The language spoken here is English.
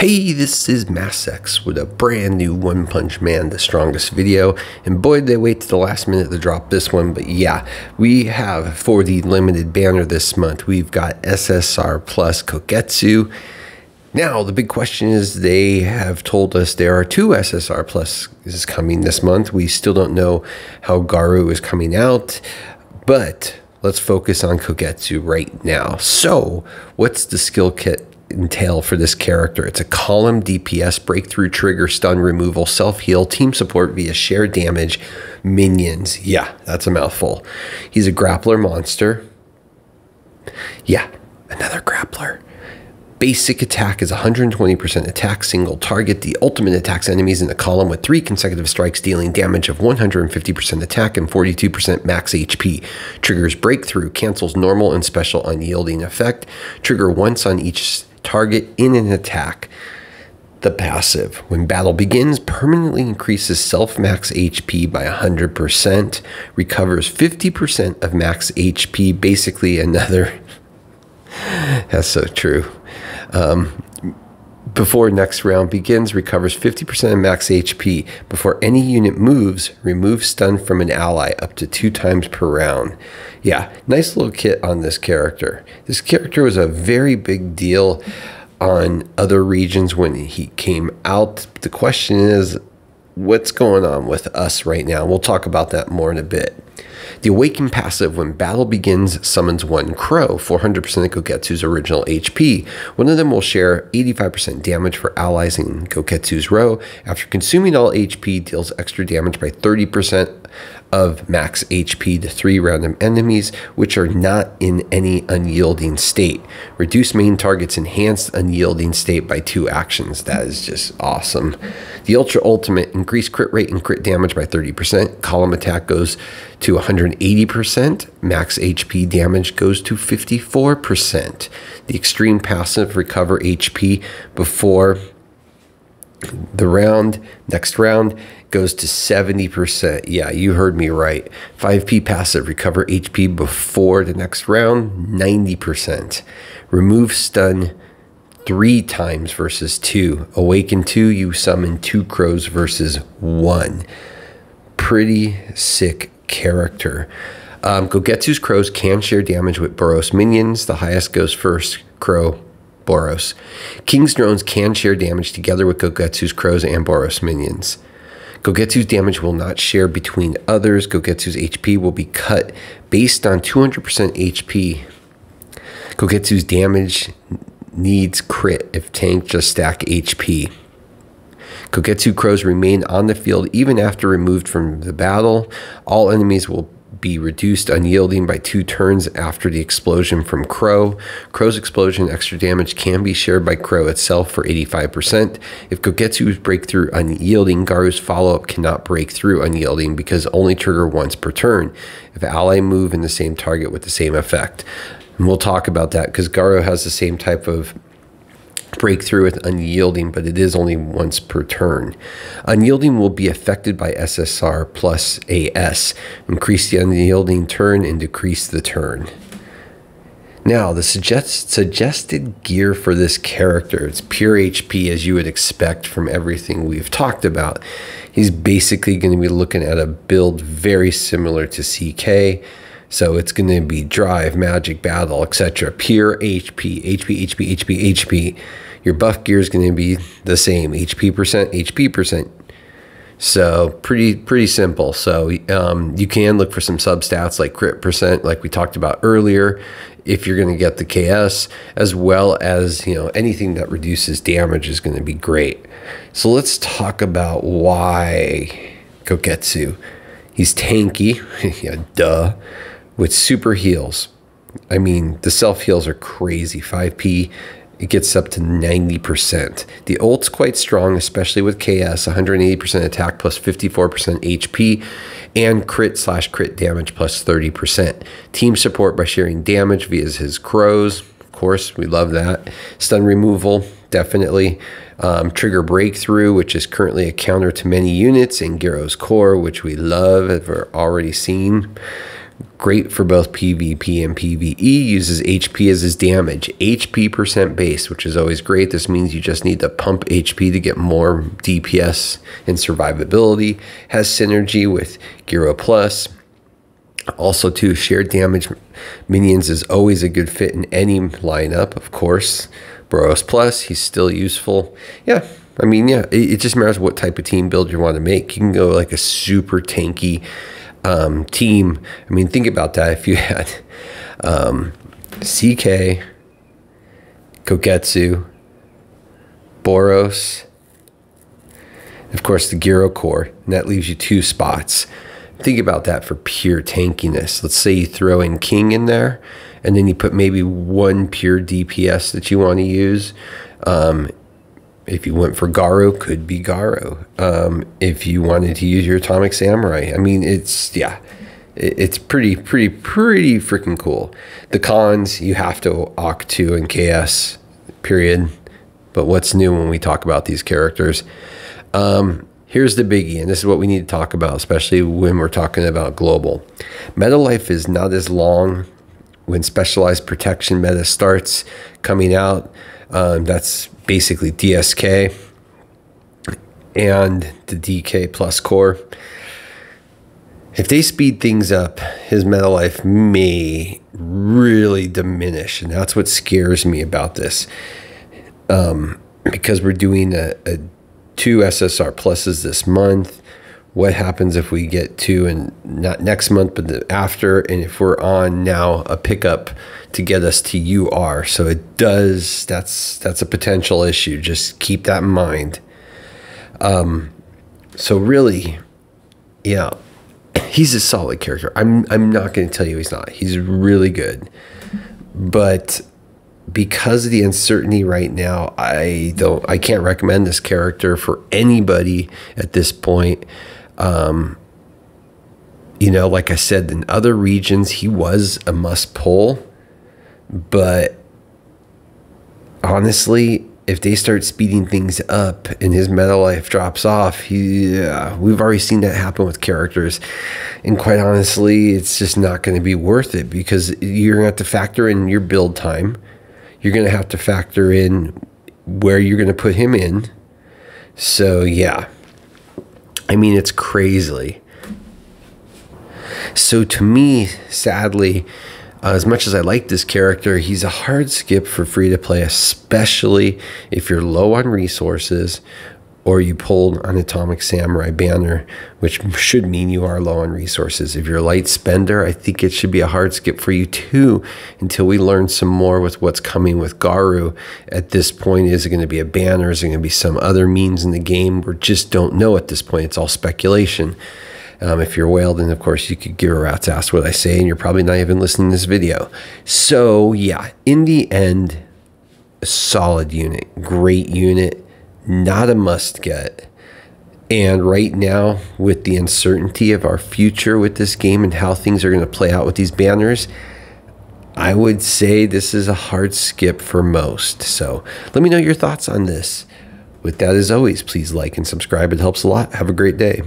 Hey, this is MassX with a brand new One Punch Man: The Strongest video, and boy did they wait to the last minute to drop this one. But yeah, we have for the limited banner this month, we've got SSR plus Kogetsu. Now the big question is, they have told us there are two SSR plus is coming this month. We still don't know how Garou is coming out, but let's focus on Kogetsu right now. So what's the skill kit entail for this character? It's a column DPS, breakthrough, trigger, stun, removal, self-heal, team support via share damage, minions. Yeah, that's a mouthful. He's a grappler monster. Yeah, another grappler. Basic attack is 120% attack, single target. The ultimate attacks enemies in the column with 3 consecutive strikes, dealing damage of 150% attack and 42% max HP. Triggers breakthrough, cancels normal and special unyielding effect. Trigger once on each target in an attack. The passive, when battle begins, permanently increases self max HP by 100%, recovers 50% of max HP, basically another, that's so true. Before next round begins, recovers 50% of max HP. Before any unit moves, remove stun from an ally up to 2 times per round. Yeah, nice little kit on this character. This character was a very big deal on other regions when he came out. The question is, what's going on with us right now? We'll talk about that more in a bit. The Awaken passive, when battle begins, summons 1 crow, 400% of Gouketsu's original HP. One of them will share 85% damage for allies in Gouketsu's row. After consuming all HP, deals extra damage by 30% of max HP to 3 random enemies, which are not in any unyielding state. Reduce main target's enhanced unyielding state by 2 actions. That is just awesome. The Ultra Ultimate, increase crit rate and crit damage by 30%. Column attack goes to 180%. Max HP damage goes to 54%. The Extreme passive, recover HP before the round, next round, goes to 70%. Yeah, you heard me right. 5P passive, recover HP before the next round, 90%. Remove stun 3 times versus 2. Awaken 2, you summon 2 crows versus 1. Pretty sick character. Gogetsu's crows can share damage with Boros minions. The highest goes first, crow Boros. King's drones can share damage together with Gogetsu's crows and Boros minions. Gogetsu's damage will not share between others. Gogetsu's HP will be cut based on 200% HP. Gogetsu's damage needs crit if tank, just stack HP. Gogetsu crows remain on the field even after removed from the battle. All enemies will be reduced unyielding by 2 turns after the explosion from crow. Crow's explosion extra damage can be shared by crow itself for 85%. If Gogetsu's breakthrough unyielding, Garou's follow-up cannot break through unyielding because only trigger once per turn if ally move in the same target with the same effect. And we'll talk about that because Garou has the same type of breakthrough with unyielding, but it is only once per turn. Unyielding will be affected by SSR plus AS. Increase the unyielding turn and decrease the turn. Now, the suggested gear for this character, it's pure HP as you would expect from everything we've talked about. He's basically going to be looking at a build very similar to CK. So it's going to be drive, magic, battle, etc. Pure HP, HP, HP, HP, HP. Your buff gear is going to be the same, HP percent, HP percent. So pretty simple. So you can look for some substats like crit percent, like we talked about earlier, if you're going to get the KS, as well as, you know, anything that reduces damage is going to be great. So let's talk about why Gouketsu. He's tanky, yeah, duh. With super heals, I mean, the self heals are crazy. 5P, it gets up to 90%. The ult's quite strong, especially with KS, 180% attack plus 54% HP, and crit/crit damage plus 30%. Team support by sharing damage via his crows. Of course, we love that. Stun removal, definitely. Trigger breakthrough, which is currently a counter to many units, and Giro's core, which we love, have already seen. Great for both PvP and PvE. Uses HP as his damage. HP percent base, which is always great. This means you just need to pump HP to get more DPS and survivability. Has synergy with Giro Plus. Also, too, shared damage minions is always a good fit in any lineup, of course. Boros Plus, he's still useful. Yeah. I mean, yeah, it just matters what type of team build you want to make. You can go like a super tanky team. I mean, think about that. If you had CK, Kogetsu, Boros, of course the Giro core, and that leaves you two spots. Think about that for pure tankiness. Let's say you throw in King in there, and then you put maybe one pure DPS that you want to use. If you went for Garou, could be Garou. If you wanted to use your Atomic Samurai, I mean, it's, yeah, it's pretty freaking cool. The cons, you have to Oct2 and KS, period. But what's new when we talk about these characters? Here's the biggie, and this is what we need to talk about, especially when we're talking about global. Meta life is not as long when specialized protection meta starts coming out. That's basically DSK and the DK plus core. If they speed things up, his meta life may really diminish, and that's what scares me about this, because we're doing a 2 SSR pluses this month. What happens if we get 2, and not next month but the after, and if we're on now a pickup to get us to UR? So it does, that's a potential issue. Just keep that in mind. So really, yeah, he's a solid character. I'm not going to tell you he's not. He's really good. But because of the uncertainty right now, I can't recommend this character for anybody at this point. You know, like I said, in other regions, he was a must pull, but honestly, if they start speeding things up and his meta life drops off, we've already seen that happen with characters. And quite honestly, it's just not going to be worth it, because you're going to have to factor in your build time. You're going to have to factor in where you're going to put him in. So, yeah. I mean, it's crazy. So to me, sadly, as much as I like this character, he's a hard skip for free-to-play, especially if you're low on resources or you pulled an Atomic Samurai banner, which should mean you are low on resources. If you're a light spender, I think it should be a hard skip for you too, until we learn some more with what's coming with Garou. At this point, is it going to be a banner? Is it going to be some other means in the game? We just don't know at this point. It's all speculation. If you're whale, then of course you could give a rat's ass what I say, and you're probably not even listening to this video. So yeah, in the end, a solid unit, great unit, not a must get. And right now, with the uncertainty of our future with this game and how things are going to play out with these banners, I would say this is a hard skip for most. So let me know your thoughts on this. With that, as always, please like and subscribe. It helps a lot. Have a great day.